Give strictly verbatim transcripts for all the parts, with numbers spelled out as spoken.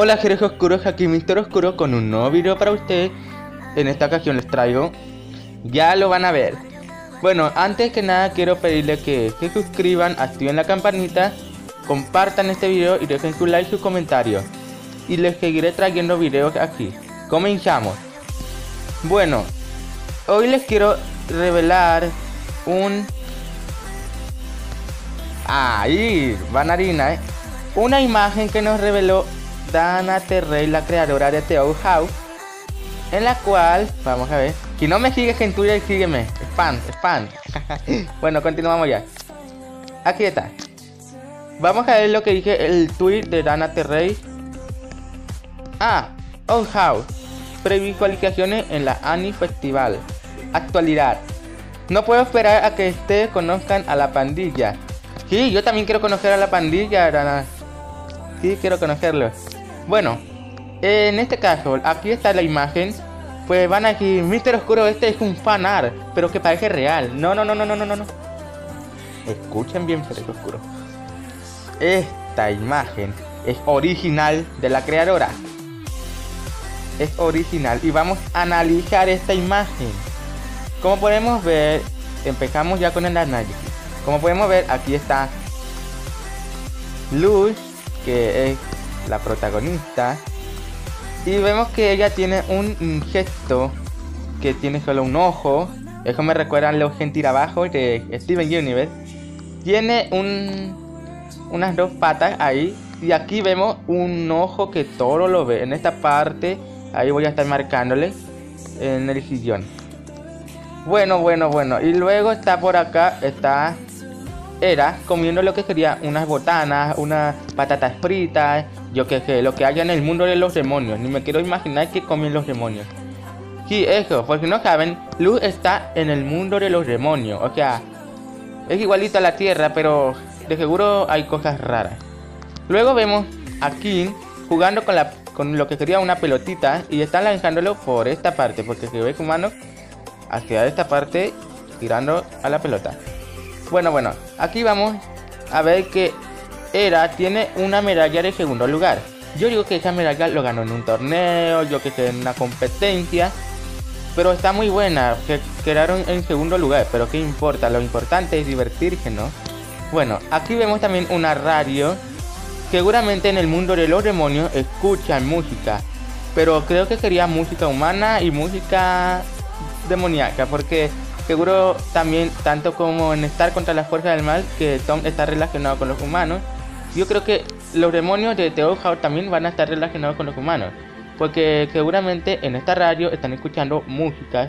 Hola Jereje Oscuro, aquí Mister Oscuro con un nuevo video para ustedes. En esta ocasión les traigo, ya lo van a ver. Bueno, antes que nada quiero pedirles que se suscriban, activen la campanita, compartan este video y dejen su like y sus comentarios. Y les seguiré trayendo videos aquí. Comenzamos. Bueno, hoy les quiero revelar un... ¡Ahí! Banarina, ¿eh? Una imagen que nos reveló Dana Terrace, la creadora de The Owl House, en la cual, vamos a ver, si no me sigues en Twitter, sígueme, spam, spam. Bueno, continuamos ya. Aquí está. Vamos a ver lo que dije el tweet de Dana Terrace. Ah, Owl House, previsualizaciones en la Annie Festival. Actualidad. No puedo esperar a que ustedes conozcan a la pandilla. Sí, yo también quiero conocer a la pandilla, Dana. Sí, quiero conocerlo. Bueno, en este caso, aquí está la imagen. Pues van a decir, Mister Oscuro, este es un fanart, pero que parece real. No, no, no, no, no, no, no. Escuchen bien, Mister Oscuro. Esta imagen es original de la creadora. Es original. Y vamos a analizar esta imagen. Como podemos ver, empezamos ya con el análisis. Como podemos ver, aquí está Luz, que es la protagonista, y vemos que ella tiene un gesto que tiene solo un ojo. Eso me recuerda a los gentirabajos de Steven Universe. Tiene un, unas dos patas ahí, y aquí vemos un ojo que todo lo ve. En esta parte, ahí voy a estar marcándole en el sillón. Bueno, bueno, bueno, y luego está por acá, está... Era comiendo lo que sería unas botanas, unas patatas fritas, yo que sé, lo que haya en el mundo de los demonios. Ni me quiero imaginar que comen los demonios. Sí, eso, porque no saben, Luz está en el mundo de los demonios. O sea, es igualito a la tierra, pero de seguro hay cosas raras. Luego vemos a King jugando con, la, con lo que sería una pelotita, y está lanzándolo por esta parte, porque se ve su mano hacia esta parte, tirando a la pelota. Bueno, bueno, aquí vamos a ver que Era tiene una medalla de segundo lugar. Yo digo que esa medalla lo ganó en un torneo, yo que sé, en una competencia. Pero está muy buena, que quedaron en segundo lugar, pero qué importa, lo importante es divertirse, ¿no? Bueno, aquí vemos también una radio. Seguramente en el mundo de los demonios escuchan música, pero creo que sería música humana y música demoníaca, porque... Seguro también, tanto como en Star contra las fuerzas del mal, que Tom está relacionado con los humanos. Yo creo que los demonios de The Owl House también van a estar relacionados con los humanos, porque seguramente en esta radio están escuchando músicas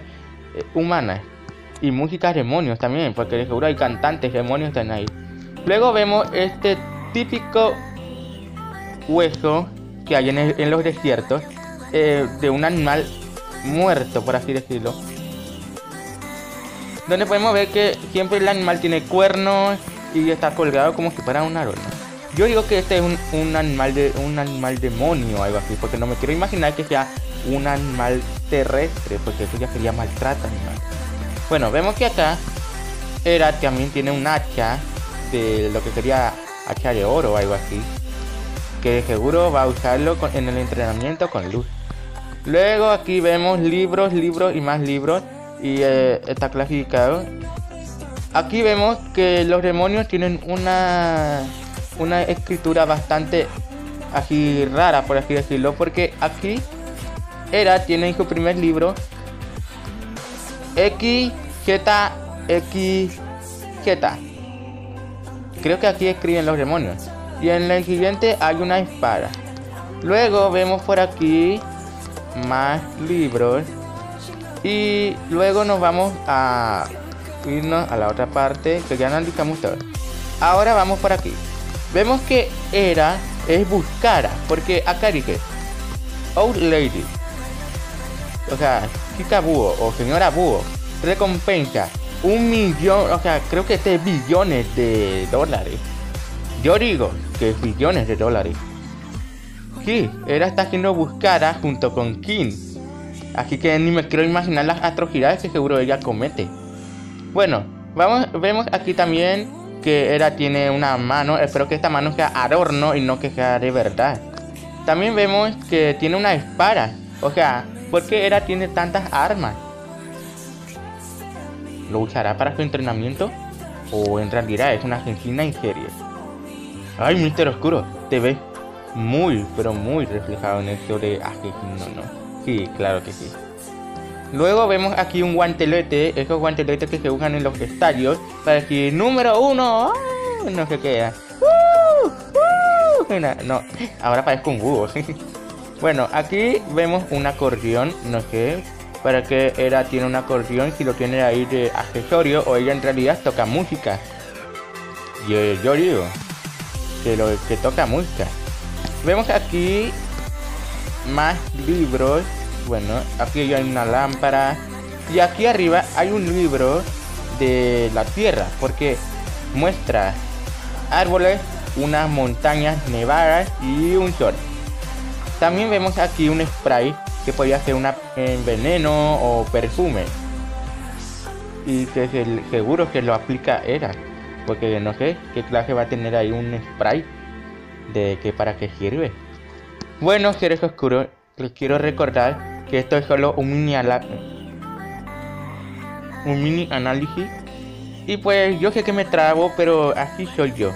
eh, humanas y músicas demonios también, porque seguro hay cantantes demonios están ahí. Luego vemos este típico hueso que hay en, el, en los desiertos, eh, de un animal muerto, por así decirlo, donde podemos ver que siempre el animal tiene cuernos y está colgado como si fuera un aroma. Yo digo que este es un, un animal de un animal demonio o algo así, porque no me quiero imaginar que sea un animal terrestre, porque eso ya sería maltrato animal. Bueno, vemos que acá Era también tiene un hacha, de lo que sería hacha de oro o algo así, que de seguro va a usarlo con, en el entrenamiento con Luz. Luego aquí vemos libros, libros y más libros. Y eh, está clasificado. Aquí vemos que los demonios tienen una una escritura bastante así rara, por así decirlo, porque aquí Era tiene en su primer libro equis zeta equis zeta. Creo que aquí escriben los demonios. Y en el siguiente hay una espada. Luego vemos por aquí más libros. Y luego nos vamos a irnos a la otra parte, que ya analizamos todo. Ahora vamos por aquí. Vemos que Era es buscar, porque acá dije Old Lady, o sea, chica búho o señora búho. Recompensa un millón, o sea, creo que este es billones de dólares. Yo digo que es billones de dólares. Sí, Era está siendo buscada junto con King. Así que ni me quiero imaginar las atrocidades que seguro ella comete. Bueno, vamos, vemos aquí también que Era tiene una mano. Espero que esta mano sea adorno y no que sea de verdad. También vemos que tiene una espada. O sea, ¿por qué Hera tiene tantas armas? ¿Lo usará para su entrenamiento? ¿O en realidad es una asesina en serie? ¡Ay, Mister Oscuro! Te ves muy, pero muy reflejado en el sobre asesino, ¿no? Sí, claro que sí. Luego vemos aquí un guantelete, esos guanteletes que se usan en los estadios para decir número uno, ¡ay! No sé qué. No, ahora parezco un búho. Bueno, aquí vemos un acordeón, no sé para qué Hera tiene un acordeón si lo tiene ahí de accesorio o ella en realidad toca música. Yo, yo digo que lo que toca música. Vemos aquí más libros. Bueno, aquí hay una lámpara y aquí arriba hay un libro de la tierra porque muestra árboles, unas montañas nevadas y un sol. También vemos aquí un spray que podría ser una eh, veneno o perfume y que es el, seguro que lo aplica Hera porque no sé qué clase va a tener ahí un spray de que para qué sirve. Bueno, seres oscuros, les quiero recordar que esto es solo un mini un mini análisis y pues yo sé que me trabo, pero así soy yo.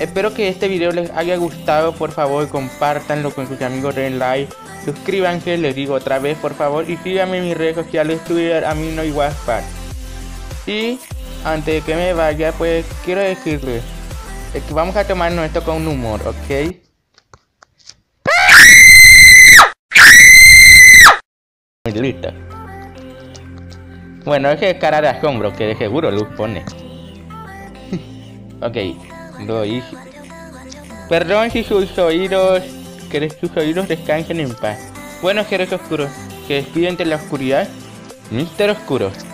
Espero que este video les haya gustado, por favor compártanlo con sus amigos, den like, suscríbanse, les digo otra vez por favor, y síganme en mis redes sociales, Twitter, Amino y WhatsApp. Y antes de que me vaya, pues quiero decirles es que vamos a tomarnos esto con humor, ¿ok? Listo. Bueno, ese es cara de asombro que de seguro Luz pone. Ok. Lo hice. Perdón si sus oídos, que sus oídos descansen en paz. Bueno, seres oscuros, que despiden de la oscuridad, Mister Oscuro.